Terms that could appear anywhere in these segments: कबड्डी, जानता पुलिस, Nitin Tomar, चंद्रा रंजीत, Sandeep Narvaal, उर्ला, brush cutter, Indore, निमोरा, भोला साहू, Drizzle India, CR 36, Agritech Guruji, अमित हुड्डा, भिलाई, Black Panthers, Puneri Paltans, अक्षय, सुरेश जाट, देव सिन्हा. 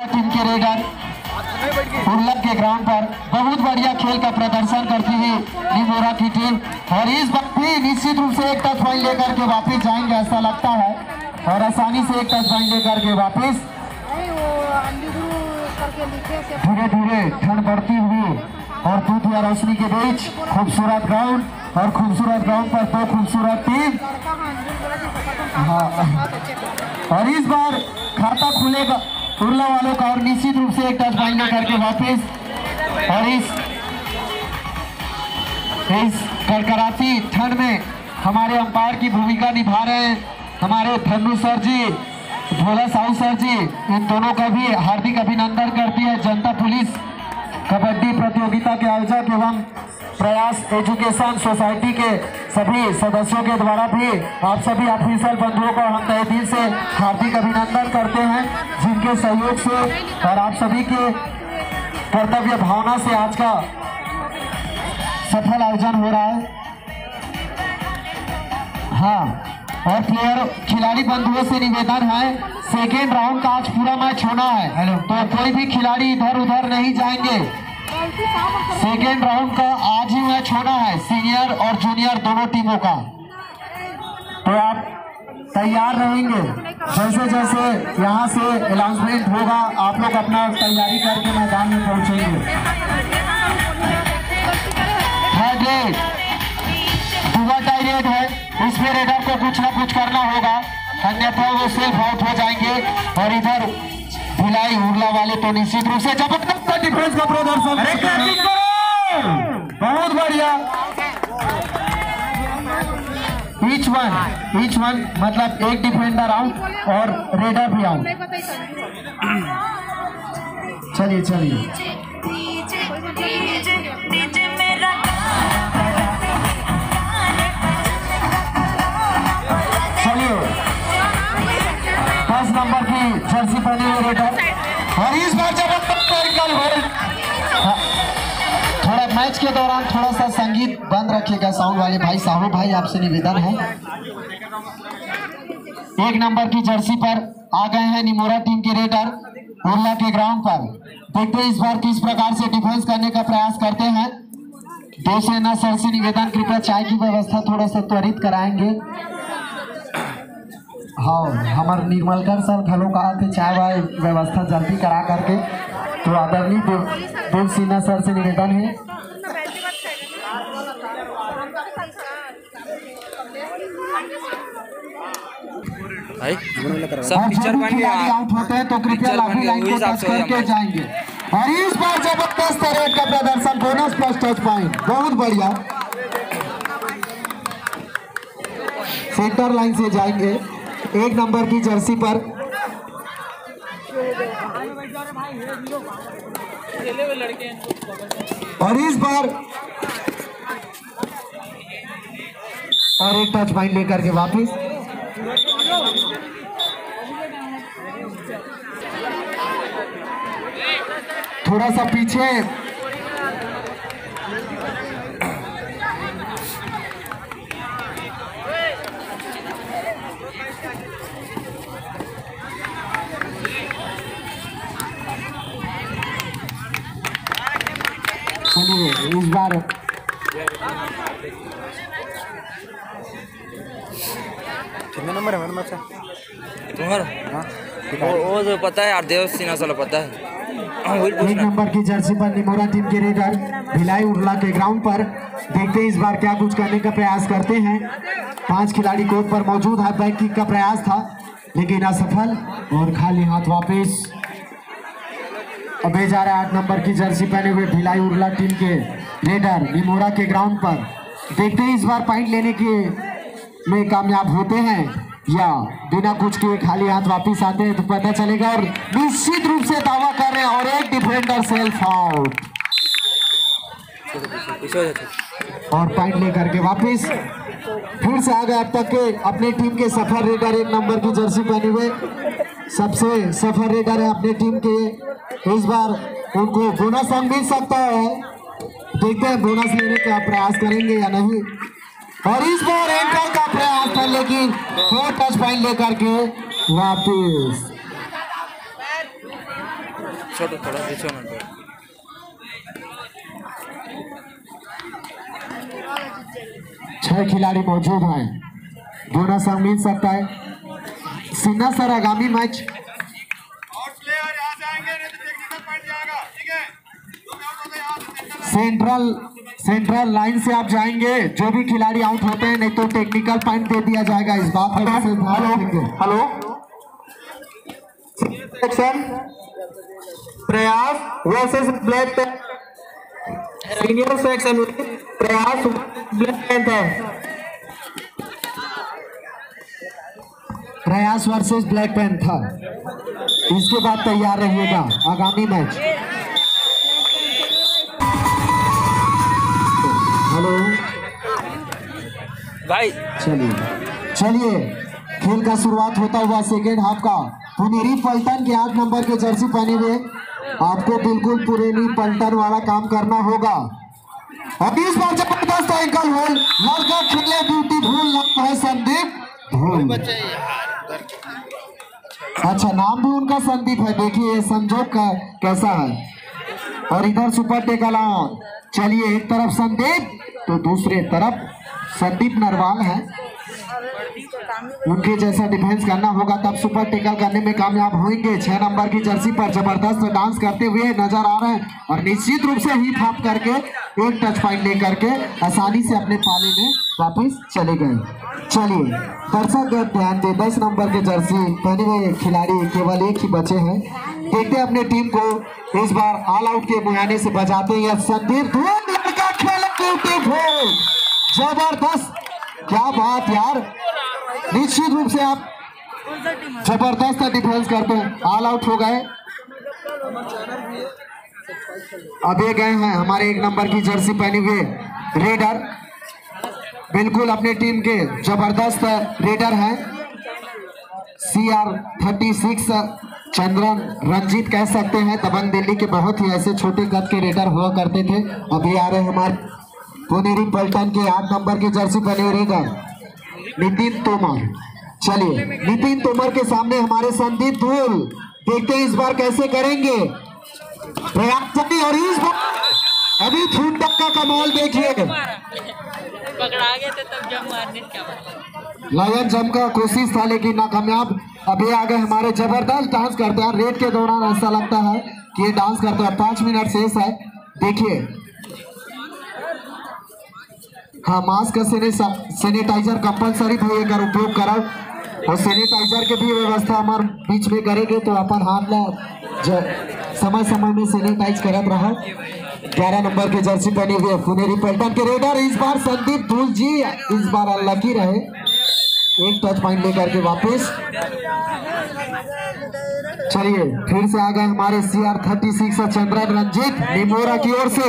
Team के raider उल्लग के ground पर बहुत बढ़िया खेल का प्रदर्शन करती हुई निमोरा की टीम और इस वक्त भी निश्चित रूप से एक टच पॉइंट लेकर के वापस जाएंगे ऐसा लगता है और आसानी से एक टच पॉइंट लेकर के वापस धीरे धीरे ठंड बढ़ती हुई और धूप या रोशनी के बीच खूबसूरत ग्राउंड और खूबसूरत ग्राउंड पर दो खूबसूरत टीम और इस बार खाता खुलेगा उर्ला वालों का और निश्चित रूप से एक टच पॉइंट करके वापस और इस कड़कड़ाती ठंड में हमारे अंपायर की भूमिका निभा रहे हैं हमारे धनु सर जी भोला साहू सर जी। इन दोनों का भी हार्दिक अभिनंदन करती है जनता पुलिस कबड्डी प्रतियोगिता के आयोजक एवं प्रयास एजुकेशन सोसाइटी के सभी सदस्यों के द्वारा भी आप सभी ऑफिशियल बंधुओं को हम तहे दिल से हार्दिक अभिनंदन करते हैं जिनके सहयोग से और आप सभी के कर्तव्य भावना से आज का सफल आयोजन हो रहा है। हाँ और प्लेयर खिलाड़ी बंधुओं से निवेदन है सेकेंड राउंड का आज पूरा मैच होना है तो कोई भी खिलाड़ी इधर उधर नहीं जाएंगे। सेकेंड राउंड का आज ही मैच होना है सीनियर और जूनियर दोनों टीमों का तो आप तैयार रहेंगे। जैसे जैसे यहाँ से अनाउंसमेंट होगा आप लोग अपना तैयारी करके मैदान में पहुँचेंगे। थर्ड रेड दूसरा टाई रेड है इसमें रेडर को कुछ ना कुछ करना होगा अन्यथा वो सेल्फ आउट हो जाएंगे और इधर भिलाई उर्ला वाले तो निश्चित रूप से जबरदस्त डिफेंस का प्रदर्शन बहुत बढ़िया। ईच वन मतलब एक डिफेंडर आउट और रेडर भी आउट। चलिए फर्स्ट नंबर की जर्सी पहनी हुई रेडर और इस बार थोड़ा मैच के दौरान थोड़ा सा संगीत बंद रखिएगा साउंड वाले भाई साहू भाई आपसे निवेदन है। एक नंबर की जर्सी पर आ गए हैं निमोरा टीम के रेडर उर्ला के ग्राउंड पर देखते हैं इस बार किस प्रकार से डिफेंस करने का प्रयास करते हैं। दो सेना सर से निवेदन कृपया चाय की व्यवस्था थोड़ा सा त्वरित कराएंगे। हाँ हमारे निर्मलकर सर घलो कहा थे चाय वाय व्यवस्था जल्दी करा करके तो आदरणीय देव सिन्हा सर से निवेदन है। आउट होते हैं तो कृपया लाठी लाइन को टच करके जाएंगे और इस बार जबरदस्त रेड का प्रदर्शन बोनस प्लस टच पॉइंट बहुत बढ़िया। सेंटर लाइन से जाएंगे एक नंबर की जर्सी पर और इस बार और एक टच पॉइंट लेकर के वापस थोड़ा सा पीछे इस बार कितने नंबर है मैडम? अच्छा तुम्हारा वो जो पता है यार देव सिन्हा साला पता है। एक नंबर की जर्सी पर निमोरा टीम के रेडर भिलाई उर्ला के ग्राउंड पर देखते हैं इस बार क्या कुछ करने का प्रयास करते हैं। 5 खिलाड़ी कोर्ट पर मौजूद है बैक किक का प्रयास था लेकिन असफल और खाली हाथ वापस। अब ये जा रहा है 8 नंबर की जर्सी पहने हुए भिलाई उर्ला टीम के रेडर निमोरा के ग्राउंड पर देखते हैं इस बार पॉइंट लेने के में कामयाब होते हैं या बिना कुछ के खाली हाथ वापस आते हैं तो पता चलेगा। और निश्चित रूप से दावा कर रहे हैं और एक डिफेंडर सेल्फ आउट और पॉइंट लेकर के वापस फिर से आ गए अब तक के अपने टीम के सफल रेडर। 1 नंबर की जर्सी पहने हुए सबसे सफल रेडर है अपनी टीम के इस बार उनको बोनस हम मिल सकता है देखते हैं बोनस लेने का प्रयास करेंगे या नहीं और इस बार एंकर का प्रयास था लेकिन 4 टच पॉइंट लेकर के वापिस। छोटो थोड़ा पीछे मन छह खिलाड़ी मौजूद हैं। दोनों संगीत सकता है सिन्हा सर आगामी मैच सेंट्रल लाइन से आप जाएंगे। जो भी खिलाड़ी आउट होते हैं नहीं तो टेक्निकल पॉइंट दे दिया जाएगा। इस बात पर hello Prayas versus black senior section Prayas black panther इसके बाद तैयार रहिएगा आगामी मैच। हेलो भाई चलिए खेल का शुरुआत होता हुआ सेकेंड हाफ का। पुनेरी पलटन के 8 नंबर के जर्सी पहने हुए आपको बिल्कुल पुनेरी पलटन वाला काम करना होगा। और इस बार जबरदस्त एंकल होल्ड लड़का खेले ब्यूटी भूल लगता है संदीप भूल। अच्छा नाम भी उनका संदीप है। देखिए संजोग का कैसा है। और इधर सुपर टेकल ऑन। चलिए एक तरफ संदीप तो दूसरे तरफ संदीप नरवाल है। उनके जैसा डिफेंस करना होगा तब सुपर टेकल करने में कामयाब होंगे। 6 नंबर की जर्सी पर जबरदस्त डांस करते हुए नजर आ रहे हैं और निश्चित रूप से हिप हॉप करके एक टच पॉइंट लेकर के आसानी से अपने पाले में वापस चले गए। चलिए दर्शक ध्यान दे 10 नंबर के जर्सी पहने हुए खिलाड़ी केवल एक ही बचे हैं। देखते हैं अपने टीम को इस बार ऑल आउट के मुहाने से बचाते हैं। संदीप जबरदस्त, क्या बात यार। निश्चित रूप से आप जबरदस्त डिफेंस करते हैं। ऑल आउट हो गए। अब ये गए हैं हमारे 1 नंबर की जर्सी पहने हुए रेडर। बिल्कुल अपने टीम के जबरदस्त रेडर हैं। CR 36 चंद्रा रंजीत कह सकते हैं। दबंग दिल्ली के बहुत ही ऐसे छोटे कद के रेडर हुआ करते थे। अब ये आ रहे हमारे पुनेरी पलटन के 8 नंबर की जर्सी पहने हुए रेडर नितिन तोमर। चलिए नितिन तोमर के सामने हमारे संदीप धूल। देखते हैं इस बार कैसे करेंगे प्रयास। और इस बार अभी थूक तक का कमाल देखिए। पकड़ा गए थे तब जम मारने का लायन जम का कोशिश था लेकिन नाकामयाब। अभी आ गए हमारे जबरदस्त डांस करते हैं। रेड के दौरान ऐसा लगता है कि ये डांस करते हैं। 5 मिनट शेष है। देखिए हाँ मास्क सैनिटाइजर कंपलसरी भी अगर उपयोग करो और सैनिटाइजर के भी व्यवस्था हमारे बीच में करेंगे तो अपन हाथ समय समय में सैनिटाइज करत रहो। 11 नंबर के जर्सी पहने हुए पुनेरी पलटन के रेडर इस बार संदीप धूल जी इस बार अनलकी रहे। एक टच पॉइंट लेकर के वापस। चलिए फिर से आ गए हमारे CR 36 चंद्रा रंजीत निमोरा की ओर से।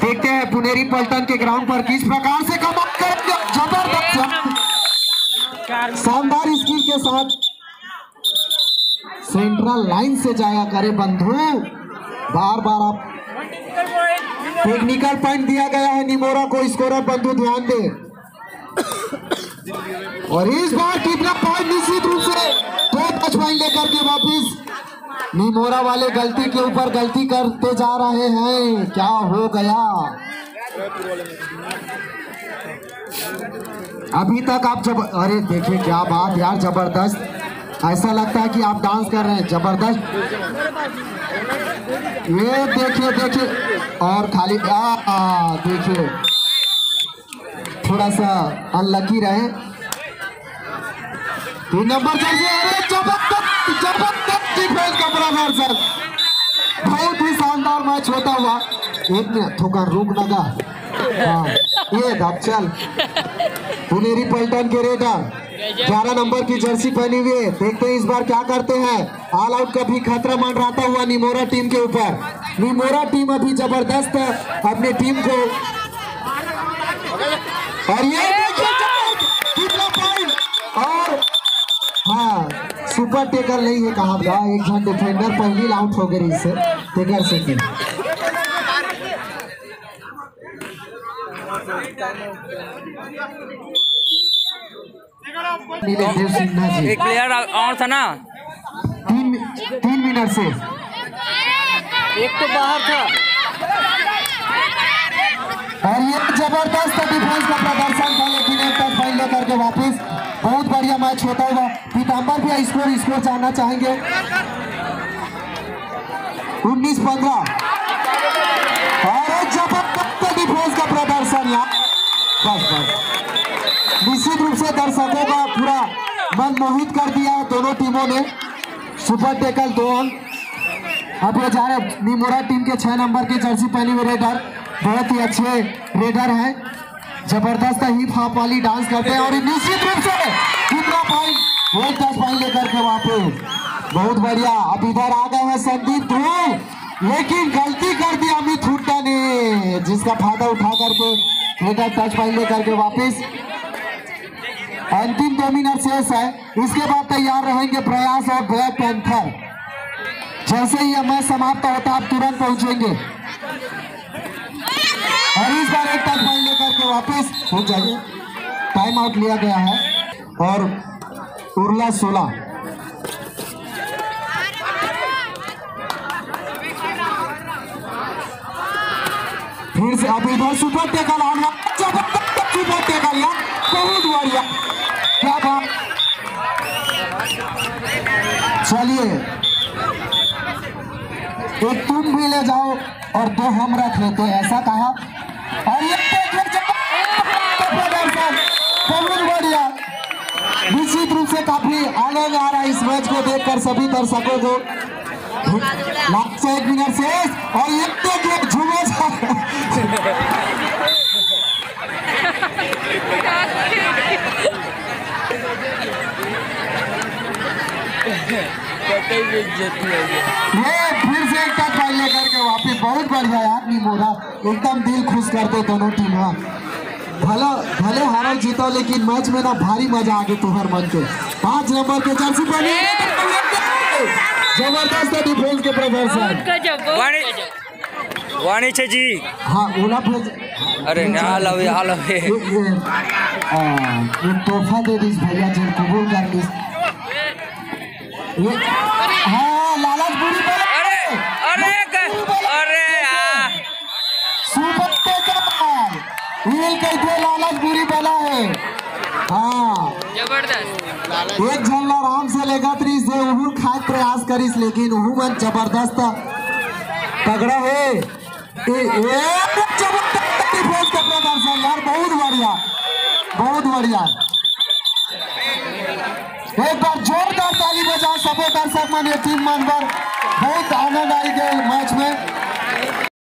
देखते हैं पुनेरी पलटन के ग्राउंड पर किस प्रकार से कमाल करेंगे। जबरदस्त शानदार स्किल के साथ सेंट्रल लाइन से जाया करे बंधु। बार बार आप टेक्निकल पॉइंट दिया गया है निमोरा को। स्कोरर बंधु ध्यान दे। और इस बार कितना पॉइंट निश्चित रूप से 2 टच पॉइंट लेकर के वापिस। निमोरा वाले गलती के ऊपर गलती करते जा रहे हैं। क्या हो गया। अभी तक आप अरे देखिए क्या बात यार। जबरदस्त ऐसा लगता है कि आप डांस कर रहे हैं। जबरदस्त ये देखिए और खाली देखिए थोड़ा सा अनलकी रहे। 3 नंबर जबरदस्त सर बहुत ही शानदार मैच होता हुआ। एक मिनट थोड़ा रुक लगा। ये चल पुनेरी पलटन के रेडर 11 नंबर की जर्सी पहनी हुए। देखते हैं इस बार क्या करते हैं। ऑल आउट का भी खतरा मंडराता हुआ निमोरा टीम के ऊपर। निमोरा टीम अभी जबरदस्त अपने टीम को। और ये और हाँ सुपर टेकर नहीं है। कहा गया एक जन डिफेंडर पहली आउट हो गई इससे टेकर से। एक प्लेयर और था ना 3 मिनट से एक तो बाहर था और ये जबरदस्त डिफेंस का प्रदर्शन था, लेकिन एक तरफ फाइल लेकर के वापस बहुत बढ़िया मैच होता हुआ पीताम्बर भी स्कोर जानना चाहेंगे। 19-15 और जबरदस्त डिफेंस का प्रदर्शन यहाँ बस निश्चित रूप से दर्शकों का पूरा मन मोहित कर दिया दोनों टीमों ने। Super tackle 2 all. अब ये जा रहे निमोरा टीम के 6 नंबर की जर्सी पहने हुए रेडर, बहुत ही अच्छे रेडर हैं, जबरदस्त हिप हॉप वाली डांस करते हैं और निश्चित रूप से दूसरा पॉइंट वर्ल्ड क्लास पॉइंट लेकर के वापस बहुत बढ़िया। अब इधर आ गए हैं संदीप ध्रुव, लेकिन गलती कर दी अमित हुड्डा ने, जिसका फायदा उठा करके रेडर टच पॉइंट लेकर के वापस। अंतिम 2 मिनट शेष है, इसके बाद तैयार रहेंगे प्रयास और ब्लैक पैंथर। जैसे ही मैच समाप्त होता है आप तुरंत पहुंचेंगे और इस बार एक टच पॉइंट लेकर के वापस हो जाइए। टाइम आउट लिया गया है और उर्ला 16 फिर से आप इधर सुपर टेकल आना, सुपर टेकल यार बहुत बढ़िया, क्या बात। चलिए तो तुम भी ले जाओ और 2 हम रख लेते हैं ऐसा कहा और ये बहुत बढ़िया। निश्चित रूप से काफी आगे जा रहा है इस मैच को देखकर सभी दर्शकों को। लास्ट 1 मिनट शेष और एक तो गेट झुमा जा फिर से लेकर के वापस बहुत बढ़िया यार निमोरा, एकदम दिल खुश करते दोनों टीम। हाँ भले हारो जीतो लेकिन मैच में ना भारी मजा आ गई तुम्हार मन के। 5 नंबर के जर्सी पहने जबरदस्त डिफेंस के प्रदर्शन वाणी छे जी। हाँ ओला अरे हाल अवे ये तोहफा दे दिस भैया जी कबूल कर दिस। हाँ लालच पूरी लालच बुरी बला है। हाँ जबरदस्त एक झल आराम से लेगा 30 खास प्रयास करीस लेकिन मन जबरदस्त तगड़ा है। बहुत बढ़िया बहुत बढ़िया। एक बार जोरदार ताली बजा सबो दर्शक मन ये टीम मन पर बहुत आनंद आया।